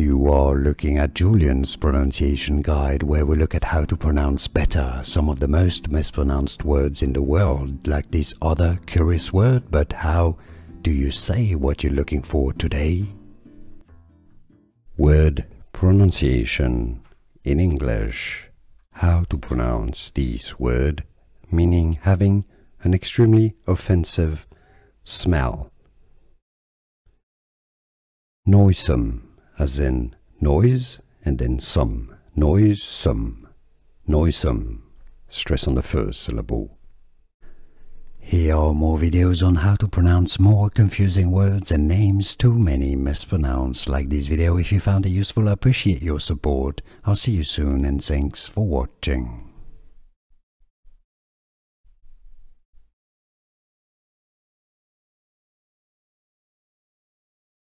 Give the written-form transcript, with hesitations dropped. You are looking at Julian's pronunciation guide, where we look at how to pronounce better some of the most mispronounced words in the world, like this other curious word. But how do you say what you're looking for today? Word pronunciation in English. How to pronounce this word, meaning having an extremely offensive smell. Noisome, as in noise, and then some. Noisome, noisome. Stress on the first syllable. Here are more videos on how to pronounce more confusing words and names too many mispronounced. Like this video if you found it useful. I appreciate your support. I'll see you soon, and thanks for watching.